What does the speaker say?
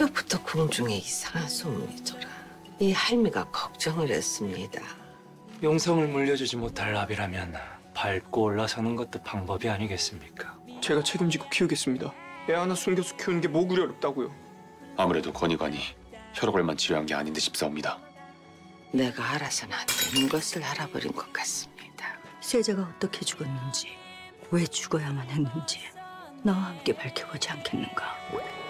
새벽부터 궁중에 이상한 소문이 돌아 이 할미가 걱정을 했습니다. 용성을 물려주지 못할 아비라면 밟고 올라서는 것도 방법이 아니겠습니까? 제가 책임지고 키우겠습니다. 애 하나 숨겨서 키우는 게 뭐 그리 어렵다고요. 아무래도 권위관이 혈액을만 치료한 게 아닌 데 싶사옵니다. 내가 알아서는 안 되는 것을 알아버린 것 같습니다. 세자가 어떻게 죽었는지, 왜 죽어야만 했는지 나와 함께 밝혀보지 않겠는가?